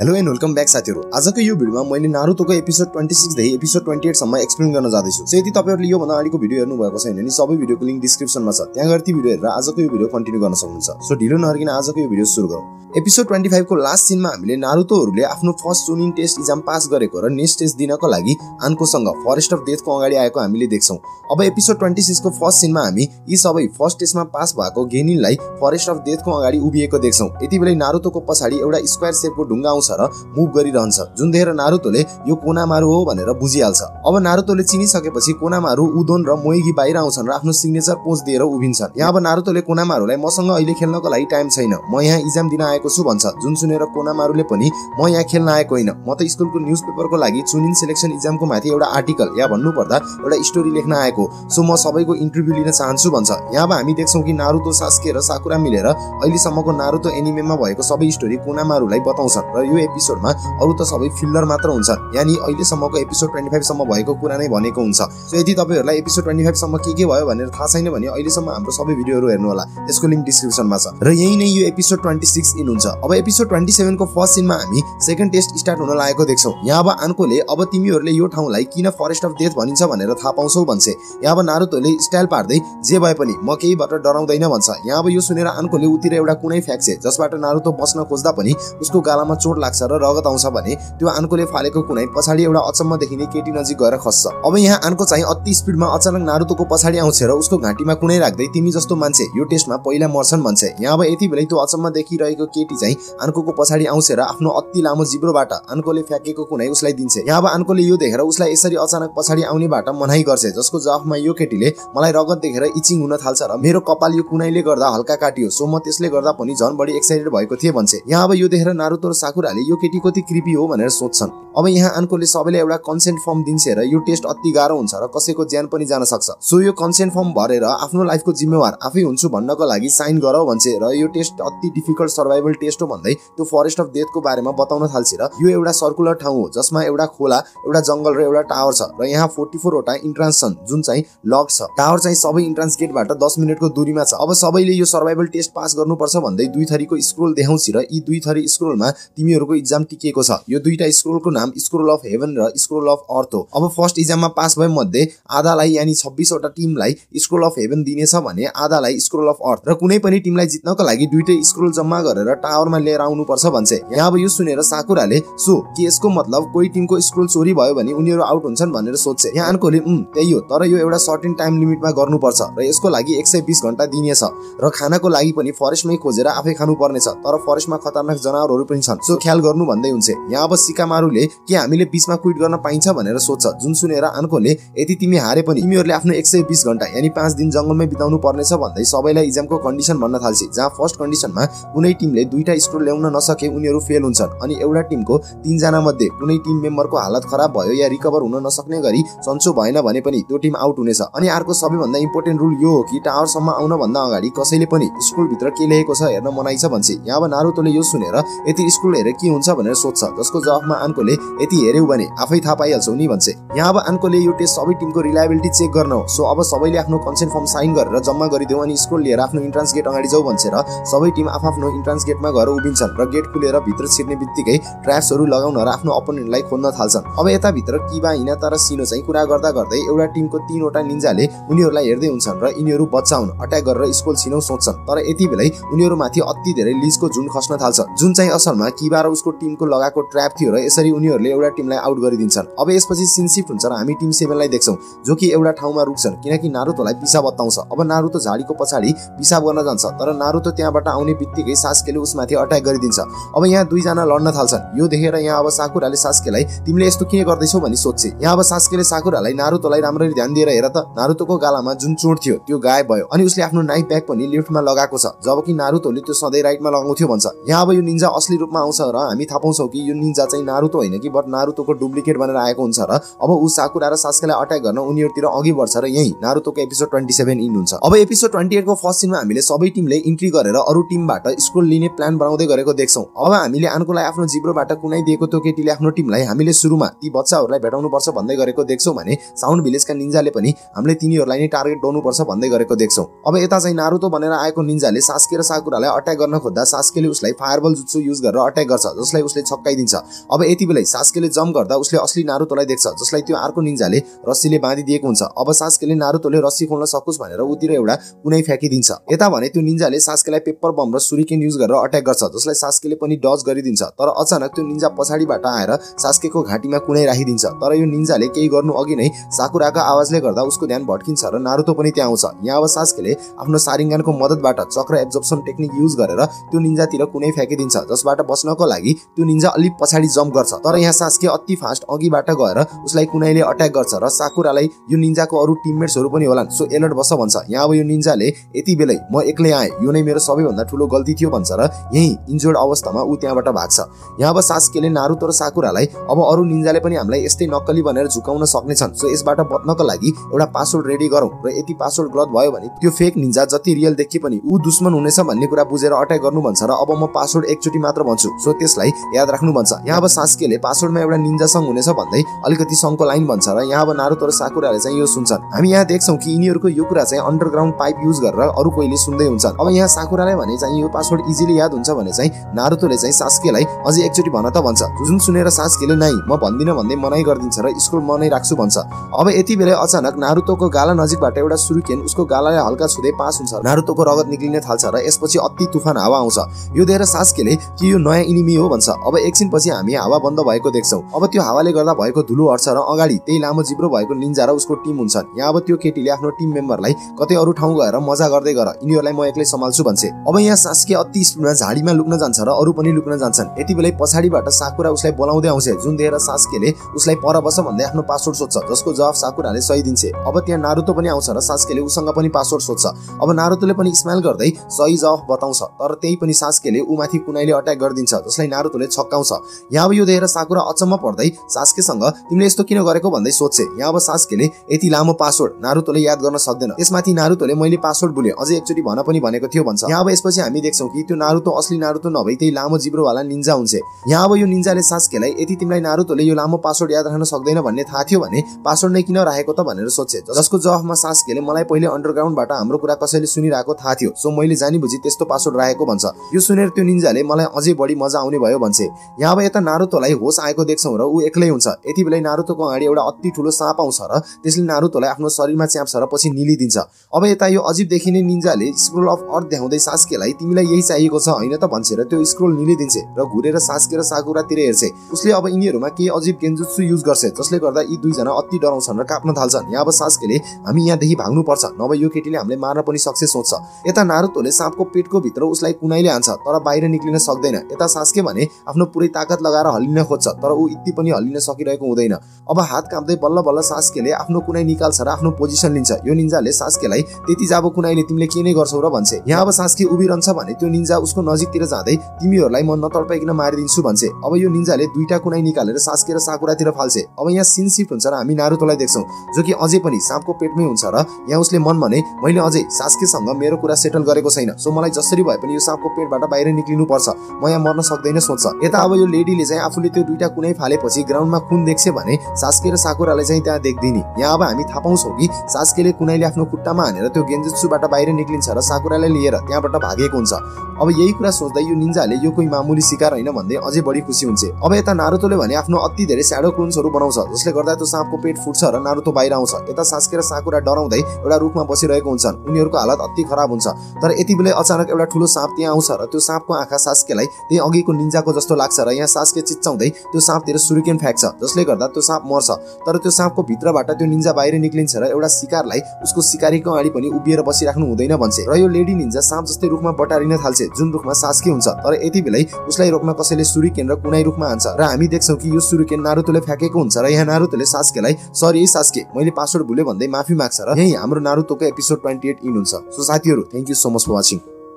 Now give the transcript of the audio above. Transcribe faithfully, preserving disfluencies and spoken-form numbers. Hello and welcome back साथीहरु। आजको यो भिडियोमा मैले नारुतो को एपिसोड छब्बीस देखि एपिसोड अठ्ठाइस सम्म एक्सप्लेन गर्न जादैछु। सो यदि तपाईहरुले यो भन्दा अगाडिको भिडियो हेर्नु भएको छैन नि, सबै भिडियोको लिंक डिस्क्रिप्सनमा छ, त्यहाँ गएर ती भिडियो हेरेर आजको यो भिडियो कन्टिन्यु गर्न सक्नुहुन्छ। सो ढिलो नहर्किन आजको यो भिडियो सुरु गरौँ। एपिसोड पच्चीस को लास्ट सीन में हामीले नारुतोहरुले आफ्नो first chunin test exam pass गरेको र नेक्स्ट टेस्ट दिनको लागि आन्कोसँग फरेस्ट अफ डेथ को अगाडि आएको हामीले देख्छौं। अब एपिसोड छब्बीस को फर्स्ट सीन में हामी यी सबै फर्स्ट टेस्ट में पास भएको गेनिनलाई फरेस्ट अफ डेथ को अगाडि उभिएको देख्छौं। यतिबेलै नारुतो को पछाडी एउटा स्क्वायर शेप को ढुंगा मुभ गरिरहन्छ, जुन देखेर नारुतोले यो कोनामारु हो भनेर बुझिहाल्छ। अब नारुतोले चिनिसकेपछि कोनामारु, उदोन र मोएगी बाहिर आउँछन् र आफ्नो सिग्नेचर पोज दिएर उभिन्छन्। यहाँ अब नारुतोले कोनामारुलाई मसँग अहिले खेल्नको लागि टाइम छैन, म यहाँ एक्जाम दिन आएको छु भन्छ, जुन सुनेर कोनामारुले पनि म यहाँ खेल्न आएको होइन, म त स्कुलको न्युजपेपरको लागि चुनिन सिलेक्सन एक्जामको माथि एउटा आर्टिकल या भन्नुपर्दा एउटा स्टोरी लेख्न आएको, सो म सबैको इन्टरभ्यु लिन चाहन्छु भन्छ। यहाँ अब हामी देख्छौं कि नारुतो, सास्के र साकुरा मिलेर अहिलेसम्मको नारुतो एनिमेमा भएको सबै स्टोरी कोनामारुलाई बताउँछन्। यो एपिसोडमा अरु त सबै फिल्लर मात्र हुन्छ, यानी अहिलेसम्मको एपिसोड पच्चीस सम्म भएको कुरा नै भनेको हुन्छ। सो यदि तपाईहरुलाई एपिसोड पच्चीस सम्म के के भयो भनेर थाहा छैन भने अहिलेसम्म हाम्रो सबै भिडियोहरु हेर्नु होला, त्यसको लिंक डिस्क्रिप्सनमा छ र यही नै यो एपिसोड छब्बीस इन हुन्छ। अब एपिसोड सत्ताइस को फर्स्ट सीनमा हामी सेकेन्ड टेस्ट स्टार्ट हुन लागेको देख्छौं। यहाँ अब आन्कोले अब तिमीहरुले यो ठाउँलाई किन फरेस्ट अफ डेथ भनिन्छ भनेर थाहा पाउँछौ भन्छ। यहाँ अब नारुतोले स्टाइल पार्दै जे भए पनि म केहीबाट डराउँदैन भन्छ। यहाँ अब यो सुनेर आन्कोले उतिर एउटा कुनै फ्याक्से जसबाट नारुतो बस्न खोज्दा पनि उसको गालामा चोट लाग्छ र रगत आउँछ भने त्यो आन्कोले फालेको कुनै पछाडी एउटा अचम्म देखिने केटी नजिक गएर खस्छ। अब यहाँ आन्को चाहिँ अति स्पिडमा अचानक नारुतोको पछाडी आउँछ र उसको घाँटीमा कुनै राख्दै तिमी जस्तो मान्छे यो टेस्टमा पहिला मर्छन् भन्छ। यहाँ अब यतिबेलै त्यो अचम्म देखिरहेको केटी चाहिँ आन्कोको पछाडी आउँछ र आफ्नो अति लामो जिब्रोबाट आन्कोले फ्याकेको कुनै उसलाई दिन्छ। यहाँ अब आन्कोले यो देखेर उसलाई यसरी अचानक पछाडी आउनेबाट मनाई गर्छ, जसको जवाफमा यो केटीले मलाई रगत देखेर इचिङ हुन थाल्छ र मेरो कपाल यो कुनैले गर्दा हल्का काटियो, सो म त्यसले गर्दा पनि झन् बढी एक्साइटेड भएको थिएँ भन्छ। यहाँ अब यो देखेर नारुतो र साकुराले यो केटी कति कृपी हो भनेर सोध्छन्। अब यहाँ आन्कोले सबैलाई एउटा कन्सेन्ट फर्म दिन्छ र यो टेस्ट अति गाह्रो हुन्छ र कसैको ज्यान पनि जान सक्छ, सो यो कन्सेन्ट फर्म भरेर आफ्नो लाइफको जिम्मेवार आफै हुन्छु भन्नको लागि साइन गरौ भन्छ। र यो टेस्ट अति डिफिकल्ट सर्भाइभल टेस्ट हो भन्दै त्यो फरेस्ट अफ डेथको बारेमा बताउन थाल्छ र यो एउटा सर्कुलर ठाउँ हो जसमा एउटा खोला, एउटा जंगल र एउटा टावर छ र यहाँ चौवालीस वटा इन्ट्रान्स छन् जुन चाहिँ लक छ। टावर चाहिँ सबै इन्ट्रान्स गेटबाट दस मिनेटको दूरीमा छ। अब सबैले यो सर्भाइभल टेस्ट पास गर्नुपर्छ भन्दै दुई थरीको स्क्रोल देखाउँछ र यी दुई थरी स्क्रोलमा तिमीहरुको एक्जाम टिकेको छ। यो दुईटा स्क्रोलको नाम स्क्रोल अफ हेवन र स्क्रोल अफ अर्थ हो। अब फर्स्ट एक्जाममा पास भए मध्ये आधालाई यानी छब्बीस वटा टिमलाई स्क्रोल अफ हेवन दिनेछ भने आधालाई स्क्रोल अफ अर्थ र कुनै पनि टिमलाई जित्नको लागि दुईटै स्क्रोल जम्मा गरेर टावरमा लिएर आउनुपर्छ भन्छ। यहाँ अब यो सुनेर साकुराले सो के यसको मतलब कोही टिमको स्क्रोल चोरी भयो भने उनीहरु आउट हुन्छन् भनेर सोध्छ। यहाँ आन्कोले उम् त्यही हो, तर यो एउटा सर्टेन टाइम लिमिटमा गर्नुपर्छ र यसको लागि एक सय बीस घण्टा दिनेछ र खानाको लागि पनि फरेस्टमै खोजेर आफै खानु पर्नेछ, तर फरेस्टमा खतरनाक जनावरहरू पनि छन्, सो ख्याल गर्नु भन्दै हुन्छ। यहाँ अब सिकामारुले के हामीले बीसमा क्विट गर्न पाइन्छ भनेर सोध्छ, जुन सुनेर आन्कोले यदि तिमी हारे पनि तिमीहरूले आफ्नो एक सय बीस घण्टा यानी पाँच दिन जंगलमै बिताउनु पर्नेछ भन्दै सबैलाई एक्जामको कन्डिसन भन्न थाल्छ, जहाँ फर्स्ट कन्डिसनमा कुनै टिमले दुईटा स्कोर ल्याउन नसके उनीहरू फेल हुन्छन् अनि एउटा टिमको तीनजना मध्ये कुनै टिम मेम्बरको हालत खराब भयो या रिकभर हुन नसक्ने गरी सन्चो भएन भने पनि त्यो टिम आउट हुनेछ। अनि अर्को सबैभन्दा इम्पोर्टेन्ट रुल यो हो कि टावरसम्म आउनभन्दा अगाडि कसैले पनि स्कुलभित्र के लेखेको छ हेर्न मनाइ छ भन्छ। यहाँ अब नारुतोले यो सुनेर यति स्कुल हेरे के हुन्छ भनेर सोध्छ, जसको जवाफमा आन्कोले यति हेर्यौ भने आफै थाहा पाइहाल्छौ नि भन्छ। यहाँ अब आन्कोले यो टेस्ट सबै टिमको रिलायबिलिटी चेक गर्न हो, सो अब सबैले आफ्नो कन्सेन्ट फर्म साइन गरेर जम्मा गरिदेऊ अनि स्कुल लिएर आफ्नो इन्ट्रान्स गेट अगाडि जाऊ भन्छ। र सबै टिम आफ्नो इन्ट्रान्स गेटमा गएर उभिन्छन् र गेट खुलेर भित्र छिर्ने बित्तिकै ट्र्याप्सहरू लगाउन र आफ्नो अपोनेन्टलाई खोज्न थाल्छन्। अब यता भित्र किबा, हिनाता र सिनो चाहिँ कुरा गर्दा गर्दै एउटा टिमको तीनवटा निन्जाले उनीहरूलाई हेर्दै हुन्छन् र यिनीहरू बचाउन अट्याक गरेर स्कुल छिनौ सोध्छन्, तर यति बेलै उनीहरूमाथि अति धेरै लिजको जुन खस्न थाल्छ, जुन चाहिँ असलमा किबा र उसको टिमको लगाएको ट्र्याप थियो र यसरी उनीहरूले एउटा टिमलाई आउट गरिदिन्छन्। अब यसपछि सिन सिफ्ट हुन्छ र हामी टिम सेभेनलाई देख्छौं, जो कि एउटा ठाउँमा रुक्छन् किनकि नारुतोलाई पिसाब बताउँछ। अब नारुतो झाडीको पछाडि पिसाब गर्न जान्छ, तर नारुतो त्यहाँबाट आउने बित्तिकै सास्केले उसमाथि अट्याक गरिदिन्छ। अब यहाँ दुईजना लड्न थाल्छन्। यो देखेर यहाँ अब साकुराले सास्केलाई तिमीले यस्तो किन गर्दैछौ भनी सोध्छ। यहाँ अब सास्केले साकुरालाई नारुतोलाई राम्ररी ध्यान दिएर हेर त, नारुतोको गालामा जुन चोट थियो त्यो गायब भयो अनि उसले आफ्नो नाइफ ब्याग पनि लेफ्टमा लगाएको छ, जबकि नारुतोले त्यो सधैँ राइटमा लगाउँथ्यो भन्छ। यहाँ अब यो निन्जा असली रूपमा आउँछ र हामी थाहा पाउँछौँ कि यो निन्जा चाहिँ नारुतो होइन कि बट नारुतोको डुप्लिकेट भनेर आएको हुन्छ र अब ऊ साकुरा र सास्केलाई अट्याक गर्न उनीहरूतिर अघि बढ्छ र यही नारुतोको एपिसोड सत्ताइस इन हुन्छ। अब एपिसोड अठ्ठाइस को फर्स्ट सीनमा हामीले सबै टिमले इन्ट्री गरेर अरू टिमबाट स्कोर लिने प्लान बनाउँदै गरेको देख्छौँ। अब हामीले आन्कोलाई आफ्नो जिब्रोबाट कुनै दिएको त्यो केटीले आफ्नो टिमलाई हामीले सुरुमा ती बच्चाहरूलाई भेटाउनुपर्छ भन्दै गरेको देख्छौँ भने साउन्ड भिलेजका निन्जाले पनि हामीले तिनीहरूलाई नै टार्गेट गर्नुपर्छ भन्दै गरेको देख्छौँ। अब यता चाहिँ नारुतो भनेर आएको निन्जाले सास्के र साकुरालाई अट्याक गर्न खोज्दा सास्केले उसलाई फायरबल जुत्सु युज गरेर अट्याक गर्छ जसलाई उसले छक्काइदिन्छ। अब यति बेलै सास्केले जम्प गर्दा उसले असली नारुतोलाई देख्छ जसलाई त्यो अर्को निन्जाले रस्सीले बाँधिदिएको हुन्छ। अब सास्केले नारुतोले रस्सी खोल्न सकोस् भनेर उतिर एउटा कुनै फ्याकिदिन्छ। यता भने त्यो निन्जाले सास्केलाई पेपर बम र सुरिकेन युज गरेर अट्याक गर्छ जसलाई सास्केले पनि डज गरिदिन्छ। तर अचानक त्यो निन्जा पछाडीबाट आएर सास्केको घाँटीमा कुनै राखिदिन्छ। तर यो निन्जाले केही गर्नु अघि नै साकुराको आवाजले गर्दा उसको ध्यान भट्किन्छ र नारुतो पनि त्यहाँ आउँछ। यहाँ अब सास्केले आफ्नो सारिङ्गानको मद्दतबाट चक्र एब्जर्प्सन टेक्निक युज गरेर त्यो निन्जातिर कुनै फ्याकिदिन्छ जसबाट बस्नको लागि त्यो निन्जा अलि पछाडी जम्प गर्छ। तर यहाँ सास्के अति फास्ट अघिबाट गएर उसलाई कुनैले अट्याक गर्छ र साकुरालाई यो निन्जाको अरू टिममेट्सहरु पनि होलान् सो एलर्ट बस भन्छ। यहाँ अब यो निन्जाले यति बेलै म एक्लै आएँ यो नै मेरो सबैभन्दा ठूलो गल्ती थियो भन्छ र यही इन्जर्ड अवस्थामा उ त्यहाँबाट भाग्छ। यहाँ अब सास्केले नारुतो र साकुरालाई अब अरू निन्जाले पनि हामीलाई यस्तै नक्कली बनेर झुकाउन सक्ने छन् सो यसबाट बच्नको लागि एउटा पासवर्ड रेडी गरौँ र यति पासवर्ड गलत भयो भने त्यो फेक निन्जा जति रियल देखि पनि उ दुश्मन हुनेछ भन्ने कुरा बुझेर अट्याक गर्नु भन्छ र अब म पासवर्ड एकचोटी मात्र भन्छु सो त्यसलाई याद राख्नु भन्छ। यहाँ अब सास्केले पासवर्डमा एउटा निन्जा सङ्ग हुनेछ भन्दै अलिकति सङ्गको लाइन भन्छ र यहाँ अब नारुतो र साकुराले चाहिँ यो सुन्छन्। हामी यहाँ देख्छौँ कि यिनीहरूको यो कुरा चाहिँ अन्डरग्राउन्ड पाइप युज गरेर अरू कोहीले सुन्दै हुन्छन्। अब यहाँ साकुरालाई भने चाहिँ यो पासवर्ड इजिली याद हुन्छ भने चाहिँ नारुतोले चाहिँ सास्केलाई अझै एकचोटी भन त भन्छ जुन सुनेर सास्केले नाइ म भन्दिनँ भन्दै मनाइ गरिदिन्छ र स्कुल मनाइ राख्छु भन्छ। अब यति बेला अचानक नारुतोको गाला नजिकबाट एउटा सुरिकेन उसको गालालाई हल्का छुँदै पास हुन्छ। नारुतोको रगत निक्लिन थाल्छ र यसपछि अति तुफान हावा आउँछ। यो देखेर सास्केले कि यो नयाँ इनिमी हो भन्छ। अब एकछिनपछि हामी हावा बन्द भएको देख्छौँ। अब त्यो हावाले गर्दा भएको धुलो हट्छ र अगाडि त्यही लामो जिब्रो भएको निन्जा र उसको टिम हुन्छन्। यहाँ अब त्यो केटीले आफ्नो टिम मेम्बरलाई कतै अरू ठाउँ गएर मजा गर्दै गर यिनीहरूलाई म एक्लै सम्हाल्छु भन्छ। अब यहाँ सास्के अति स्पिडमा झाडीमा लुक्न जान्छ र अरू पनि लुक्न जान्छन्। यति बेलै पछाडिबाट साकुरा उसलाई बोलाउँदै आउँछ जुन देखेर सास्केले उसलाई पर बस भन्दै आफ्नो पासवर्ड सोध्छ जसको जवाफ साकुराले सही दिन्छ। अब त्यहाँ नारुतो पनि आउँछ र सास्केले उसँग पनि पासवर्ड सोध्छ। अब नारुतोले पनि स्माइल गर्दै सही जवाफ बताउँछ तर त्यही पनि सास्केले उमाथि कुनैले अट्याक गरिदिन्छ जसलाई नारुतोले छक्काउँछ। यहाँ अब यो देखेर साकुरा अचम्म पर्दै सास्केसँग तिमीले यस्तो किन गरेको भन्दै सोध्छे। यहाँ अब सास्केले यति लामो पासवर्ड नारुतोले याद गर्न सक्दैन त्यसमाथि नारुतोले मैले पासवर्ड बोले अझै एकचोटी भन पनि भनेको थियो भन्छ। यहाँ अब यसपछि हामी देख्छौँ कि त्यो नारुतो असली नारुतो नभई त्यही लामो जिब्रोवाला निन्जा हुन्छ। यहाँ अब यो निन्जाले सास्केलाई यति तिमीलाई नारुतोले यो लामो पासवर्ड याद राख्न सक्दैन भन्ने थाहा थियो भने पासवर्ड नै किन राखेको त भनेर सोध्छे जसको जवाफमा सास्केले मलाई पहिले अन्डरग्राउन्डबाट हाम्रो कुरा कसैले सुनिरहेको थाहा थियो सो मैले जानी बुझी त्यस्तो पासवर्ड राखेको भन्छ। यो सुनेर त्यो निन्जाले मलाई अझै बढी मजा आउने भयो भन्छ। यहाँ अब यता नारुतोलाई होस आएको देख्छौँ र ऊ एक्लै हुन्छ। यति बेला नारुतोको अगाडि एउटा अति ठुलो साँप आउँछ र त्यसले नारुतोलाई आफ्नो शरीरमा च्याप्छ र पछि निलिदिन्छ। अब यता यो अजीब देखिने निन्जाले स्क्रोल अफ अर्थ देखाउँदै सास्केलाई तिमीलाई यही चाहिएको छ होइन त भन्छ र त्यो स्क्रोल निलिदिन्छ र घुरेर सास्के र साकुरातिर हेर्छ। उसले अब यिनीहरूमा केही अजीब गेन्जुत्सु युज गर्छ जसले गर्दा यी दुईजना अति डराउँछन् र काप्न थाल्छन्। यहाँ अब सास्केले हामी यहाँदेखि भाग्नुपर्छ नभए यो केटीले हामीले मार्न पनि सक्छ सोच्छ। यता नारुतोले साँपको पेटको भित्र उसलाई कुनैले हान्छ तर बाहिर निक्लिन सक्दैन। यता सास्के भने आफ्नो पुरै ताकत लगाएर हल्लिन खोज्छ तर ऊ यति पनि हल्लिन सकिरहेको हुँदैन। अब हात काँप्दै बल्ल बल्ल सास्केले आफ्नो कुनै निकाल्छ र आफ्नो पोजिसन लिन्छ। यो निन्जाले सास्केलाई त्यति जाबो कुनैले तिमीले के नै गर्छौ र भन्छ। यहाँ अब सास्के उभिरहन्छ भने त्यो निन्जा उसको नजिकतिर जाँदै तिमीहरूलाई म नतर्पाइकन मारिदिन्छु भन्छ। अब यो निन्जाले दुईटा कुनै निकालेर सास्के र साकुरातिर फाल्छे। अब यहाँ सिन सिफ्ट हुन्छ र हामी नारुतोलाई देख्छौँ जो कि अझै पनि साँपको पेटमै हुन्छ र यहाँ उसले मन भने मैले अझै सास्केसँग मेरो कुरा सेटल गरेको छैन सो मलाई जसरी भए पनि यो साँपको पेटबाट बाहिर निक्लिनुपर्छ म यहाँ मर्न सक्दैन सोच्छ। यता अब यो लेडीले चाहिँ आफूले त्यो दुईटा कुनै फालेपछि ग्राउन्डमा खुन देख्छ भने सास्के र साकुरालाई चाहिँ त्यहाँ देख्दिनी। यहाँ अब हामी थाहा पाउँछौँ कि सास्केले कुनैले आफ्नो खुट्टामा हानेर त्यो गेन्जुत्सुबाट बाहिर निक्लिन्छ र साकुरालाई लिएर त्यहाँबाट भागेको हुन्छ। अब यही कुरा सोच्दै यो निन्जाले यो कोही मामुली शिकार होइन भन्दै अझै बढी खुसी हुन्छ। अब यता नारुतोले भने आफ्नो अति धेरै स्याडो क्लोन्सहरू बनाउँछ जसले गर्दा त्यो साँपको पेट फुट्छ र नारुतो बाहिर आउँछ। यता सास्के र साकुरा डराउँदै एउटा रुखमा बसिरहेको हुन्छन्। उनीहरूको हालत अति खराब हुन्छ। तर यति बेला अचानक एउटा ठुलो साँप त्यहाँ आउँछ र त्यो साँपको आँखा सास्केलाई त्यही अघिको निन्जाको जस्तो लाग्छ र यहाँ सास्के चिच्याउँदै त्यो साँपतिर सुरिकेन फ्याँक्छ जसले गर्दा त्यो साँप मर्छ। तर त्यो साँपको भित्रबाट त्यो निन्जा बाहिर निक्लिन्छ र एउटा शिकारलाई उसको शिकारीको अगाडि पनि उभिएर बसिराख्नु हुँदैन भन्छ र यो लेडी निन्जा साँप जस्तै रुखमा बटारिन थाल्छ जुन रुखमा सास्के हुन्छ। तर यति बेलै उसलाई रोक्न कसैले सुरिकेन र कुनै रुखमा हान्छ र हामी देख्छौँ कि यो सुरिकेन नारुतोले फ्याँकेको हुन्छ र यहाँ नारुतोले सास्केलाई सरी सास्के मैले पासवर्ड भुले भन्दै माफी माग्छ र यही हाम्रो नारुतोको एपिसोड ट्वेन्टी एट इन हुन्छ। सो साथीहरू thank you so much for watching.